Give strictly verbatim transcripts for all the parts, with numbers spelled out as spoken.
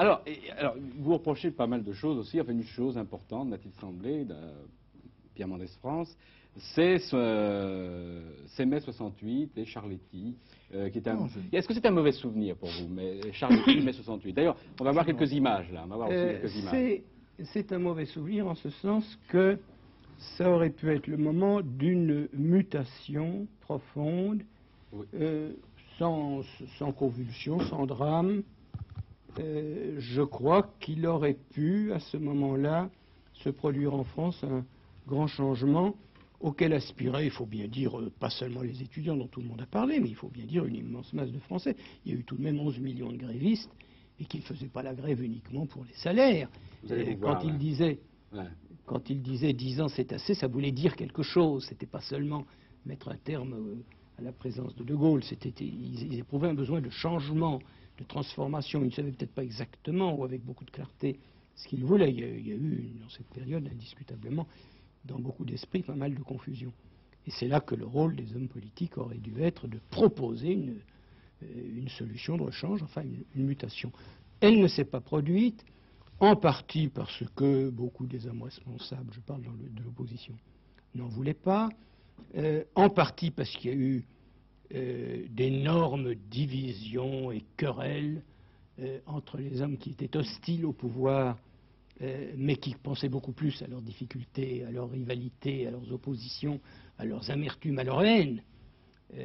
Alors, et, alors, vous reprochez pas mal de choses aussi. Enfin, une chose importante, m'a-t-il semblé, de Pierre Mendès-France, c'est euh, mai soixante-huit et Charléty. Euh, est un... Est-ce que c'est un mauvais souvenir pour vous, mais Charléty, mai soixante-huit? D'ailleurs, on va voir quelques images, là. On va voir aussi euh, quelques images. C'est un mauvais souvenir en ce sens que ça aurait pu être le moment d'une mutation profonde, oui. euh, sans, sans convulsion, sans drame. Euh, je crois qu'il aurait pu, à ce moment-là, se produire en France un grand changement auquel aspiraient, il faut bien dire, pas seulement les étudiants dont tout le monde a parlé, mais il faut bien dire une immense masse de Français. Il y a eu tout de même onze millions de grévistes, et qu'ils ne faisaient pas la grève uniquement pour les salaires. Vous allez vous voir, quand ils disaient, ouais. quand ils disaient dix ans c'est assez, ça voulait dire quelque chose. C'était pas seulement mettre un terme à la présence de De Gaulle. C'était, ils, ils éprouvaient un besoin de changement, de transformation. Ils ne savaient peut-être pas exactement, ou avec beaucoup de clarté, ce qu'ils voulaient. Il y a, il y a eu, dans cette période, indiscutablement, dans beaucoup d'esprits, pas mal de confusion. Et c'est là que le rôle des hommes politiques aurait dû être de proposer une, une solution de rechange, enfin une, une mutation. Elle ne s'est pas produite, en partie parce que beaucoup des hommes responsables, je parle dans le, de l'opposition, n'en voulaient pas, euh, en partie parce qu'il y a eu euh, d'énormes divisions et querelles euh, entre les hommes qui étaient hostiles au pouvoir, Euh, mais qui pensaient beaucoup plus à leurs difficultés, à leurs rivalités, à leurs oppositions, à leurs amertumes, à leur haine, euh,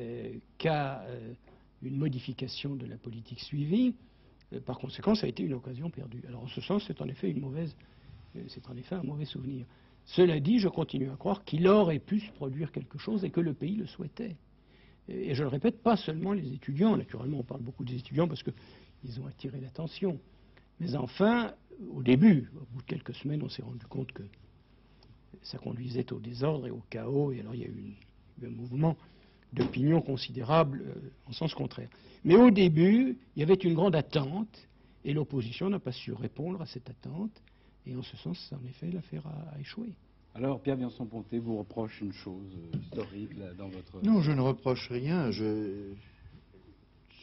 qu'à euh, une modification de la politique suivie. Euh, par conséquent, ça a été une occasion perdue. Alors, en ce sens, c'est en effet une mauvaise, euh, c'est en effet un mauvais souvenir. Cela dit, je continue à croire qu'il aurait pu se produire quelque chose et que le pays le souhaitait. Et, et je le répète, pas seulement les étudiants. Naturellement, on parle beaucoup des étudiants parce qu'ils ont attiré l'attention. Mais enfin, au début, au bout de quelques semaines, on s'est rendu compte que ça conduisait au désordre et au chaos, et alors il y a eu une, un mouvement d'opinion considérable euh, en sens contraire. Mais au début, il y avait une grande attente, et l'opposition n'a pas su répondre à cette attente, et en ce sens, en effet, l'affaire a, a échoué. Alors, Pierre Vianson Ponté vous reproche une chose historique là, dans votre... Non, je ne reproche rien, je...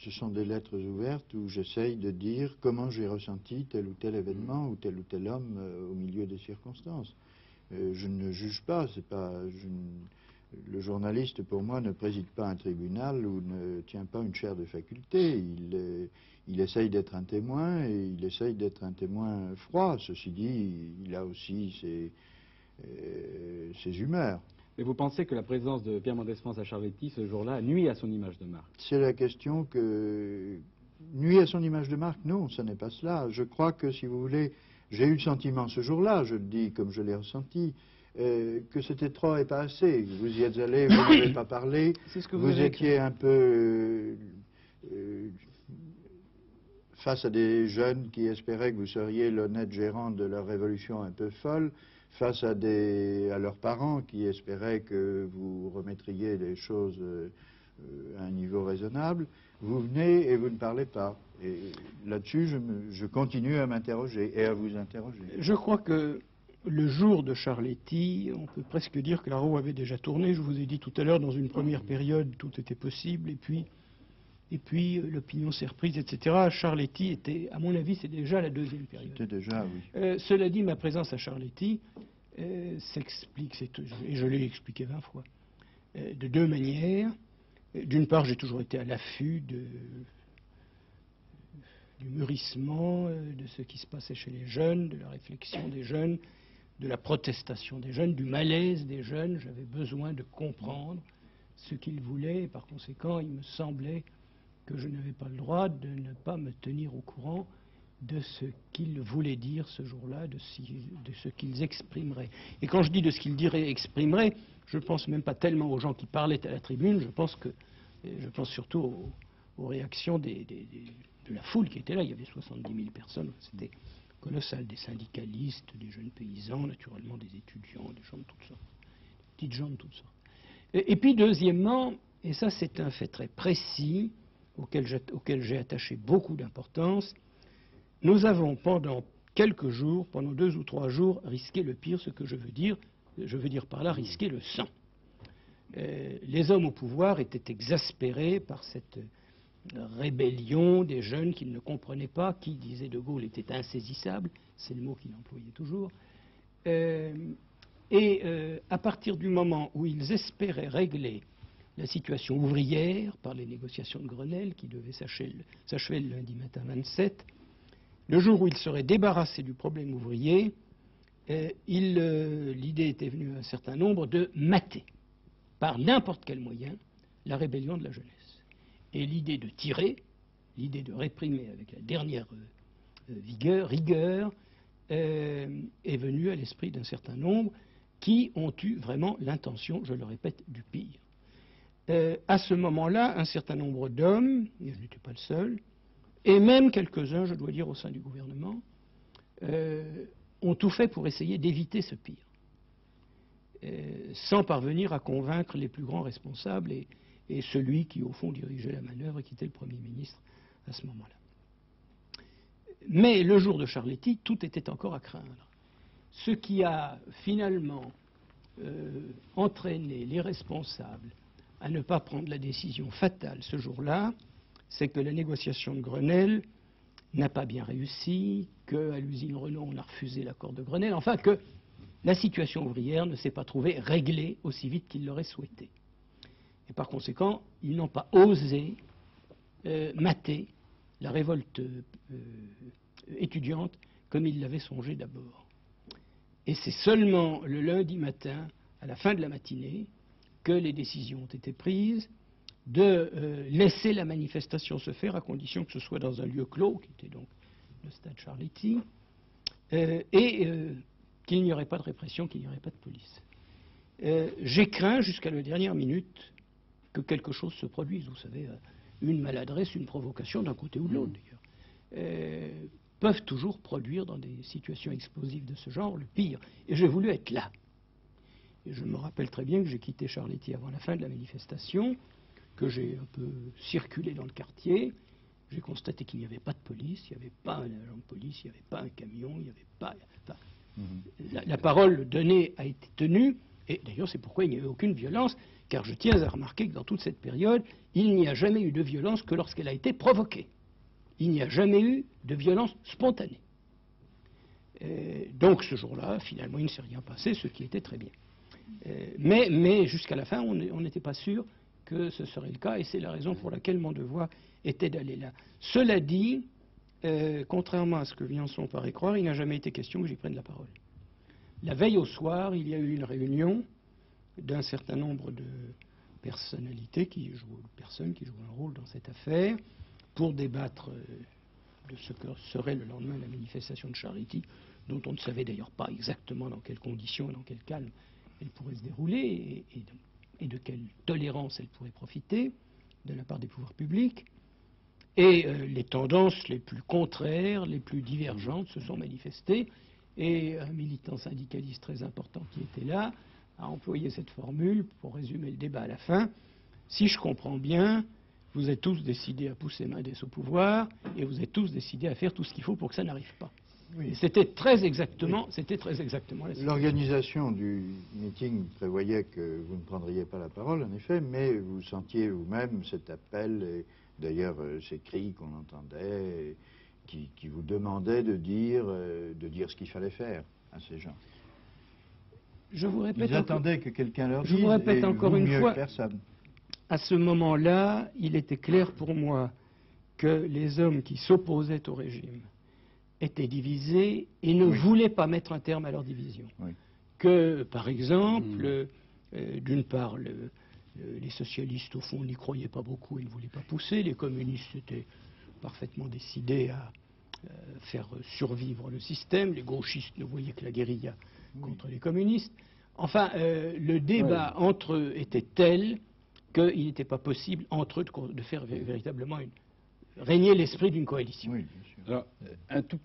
Ce sont des lettres ouvertes où j'essaye de dire comment j'ai ressenti tel ou tel événement ou tel ou tel homme euh, au milieu des circonstances. Euh, je ne juge pas, c'est pas... Je ne, le journaliste, pour moi, ne préside pas un tribunal ou ne tient pas une chaire de faculté. Il, euh, il essaye d'être un témoin et il essaye d'être un témoin froid. Ceci dit, il a aussi ses, euh, ses humeurs. Mais vous pensez que la présence de Pierre Mendès-France à Charléty, ce jour-là, nuit à son image de marque? C'est la question que... Nuit à son image de marque, non, ce n'est pas cela. Je crois que, si vous voulez, j'ai eu le sentiment ce jour-là, je le dis comme je l'ai ressenti, euh, que c'était trop et pas assez. Vous y êtes allé, vous n'avez pas parlé, ce que vous, vous étiez un peu... Euh, euh, face à des jeunes qui espéraient que vous seriez l'honnête gérant de leur révolution un peu folle, face à, des, à leurs parents qui espéraient que vous remettriez les choses euh, à un niveau raisonnable, vous venez et vous ne parlez pas. Et là-dessus, je, je continue à m'interroger et à vous interroger. Je crois que le jour de Charléty, on peut presque dire que la roue avait déjà tourné. Je vous ai dit tout à l'heure, dans une première période, tout était possible, et puis, et puis l'opinion s'est reprise, et cetera. Charléty était, à mon avis, c'est déjà la deuxième période. C'était déjà, oui. Euh, cela dit, ma présence à Charléty euh, s'explique, et je l'ai expliqué vingt fois, euh, de deux manières. D'une part, j'ai toujours été à l'affût de, du mûrissement, de ce qui se passait chez les jeunes, de la réflexion des jeunes, de la protestation des jeunes, du malaise des jeunes. J'avais besoin de comprendre ce qu'ils voulaient, et par conséquent, il me semblait que je n'avais pas le droit de ne pas me tenir au courant de ce qu'ils voulaient dire ce jour-là, de, de ce qu'ils exprimeraient. Et quand je dis de ce qu'ils diraient et exprimeraient, je ne pense même pas tellement aux gens qui parlaient à la tribune, je pense, que, je pense surtout aux, aux réactions des, des, des, de la foule qui était là. Il y avait soixante-dix mille personnes, c'était colossal, des syndicalistes, des jeunes paysans, naturellement des étudiants, des gens de toutes sortes, des petites gens de toutes sortes. Et, et puis deuxièmement, et ça c'est un fait très précis, auquel j'ai attaché beaucoup d'importance, nous avons pendant quelques jours, pendant deux ou trois jours, risqué le pire, ce que je veux dire, je veux dire par là, risquer le sang. Euh, les hommes au pouvoir étaient exaspérés par cette rébellion des jeunes qu'il ne comprenait pas, qui, disait De Gaulle, était insaisissable, c'est le mot qu'il employait toujours. Euh, et euh, à partir du moment où ils espéraient régler la situation ouvrière par les négociations de Grenelle, qui devaient s'achever le lundi matin vingt-sept, le jour où ils seraient débarrassés du problème ouvrier, euh, il, euh, l'idée était venue à un certain nombre de mater, par n'importe quel moyen, la rébellion de la jeunesse. Et l'idée de tirer, l'idée de réprimer avec la dernière euh, vigueur, rigueur, euh, est venue à l'esprit d'un certain nombre qui ont eu vraiment l'intention, je le répète, du pire. Euh, à ce moment-là, un certain nombre d'hommes, et je n'étais pas le seul, et même quelques-uns, je dois dire, au sein du gouvernement, euh, ont tout fait pour essayer d'éviter ce pire, euh, sans parvenir à convaincre les plus grands responsables et et celui qui, au fond, dirigeait la manœuvre et qui était le Premier ministre à ce moment-là. Mais le jour de Charléty, tout était encore à craindre. Ce qui a finalement euh, entraîné les responsables à ne pas prendre la décision fatale ce jour-là, c'est que la négociation de Grenelle n'a pas bien réussi, qu'à l'usine Renaud, on a refusé l'accord de Grenelle, enfin que la situation ouvrière ne s'est pas trouvée réglée aussi vite qu'il l'aurait souhaité. Et par conséquent, ils n'ont pas osé euh, mater la révolte euh, étudiante comme ils l'avaient songé d'abord. Et c'est seulement le lundi matin, à la fin de la matinée, que les décisions ont été prises de euh, laisser la manifestation se faire à condition que ce soit dans un lieu clos, qui était donc le stade Charléty, euh, et euh, qu'il n'y aurait pas de répression, qu'il n'y aurait pas de police. Euh, J'ai craint jusqu'à la dernière minute que quelque chose se produise, vous savez, une maladresse, une provocation d'un côté ou de l'autre d'ailleurs, euh, peuvent toujours produire dans des situations explosives de ce genre le pire. Et j'ai voulu être là. Et je me rappelle très bien que j'ai quitté Charléty avant la fin de la manifestation, que j'ai un peu circulé dans le quartier, j'ai constaté qu'il n'y avait pas de police, il n'y avait pas un agent de police, il n'y avait pas un camion, il n'y avait pas... Enfin, mm-hmm. la, la parole donnée a été tenue, et d'ailleurs c'est pourquoi il n'y avait aucune violence, car je tiens à remarquer que dans toute cette période, il n'y a jamais eu de violence que lorsqu'elle a été provoquée. Il n'y a jamais eu de violence spontanée. Euh, donc ce jour-là, finalement, il ne s'est rien passé, ce qui était très bien. Euh, mais mais jusqu'à la fin, on n'était pas sûr que ce serait le cas, et c'est la raison pour laquelle mon devoir était d'aller là. Cela dit, euh, contrairement à ce que Vianson paraît croire, il n'a jamais été question que j'y prenne la parole. La veille au soir, il y a eu une réunion d'un certain nombre de personnalités qui jouent, personnes qui jouent un rôle dans cette affaire, pour débattre de ce que serait le lendemain la manifestation de Charléty, dont on ne savait d'ailleurs pas exactement dans quelles conditions et dans quel calme elle pourrait se dérouler et, et, de, et de quelle tolérance elle pourrait profiter de la part des pouvoirs publics. Et euh, les tendances les plus contraires, les plus divergentes se sont manifestées, et un militant syndicaliste très important qui était là a employé cette formule pour résumer le débat à la fin. Si je comprends bien, vous êtes tous décidés à pousser Mendès au pouvoir et vous êtes tous décidés à faire tout ce qu'il faut pour que ça n'arrive pas. Oui. C'était très exactement, oui. C'était très exactement la situation. L'organisation du meeting prévoyait que vous ne prendriez pas la parole, en effet, mais vous sentiez vous-même cet appel, et d'ailleurs euh, ces cris qu'on entendait, qui, qui vous demandaient de dire, euh, de dire ce qu'il fallait faire à ces gens. Je vous répète Ils attendaient que quelqu'un leur dise, je vous répète encore une fois, à ce moment-là, il était clair pour moi que les hommes qui s'opposaient au régime étaient divisés et ne oui. voulaient pas mettre un terme à leur division. Oui. Que, par exemple, mmh. euh, d'une part, le, le, les socialistes, au fond, n'y croyaient pas beaucoup et ne voulaient pas pousser. Les communistes étaient parfaitement décidés à euh, faire survivre le système. Les gauchistes ne voyaient que la guérilla contre oui. les communistes. Enfin, euh, le débat oui. entre eux était tel qu'il n'était pas possible entre eux de, de faire véritablement une, régner l'esprit d'une coalition. Oui, bien sûr. Alors, un tout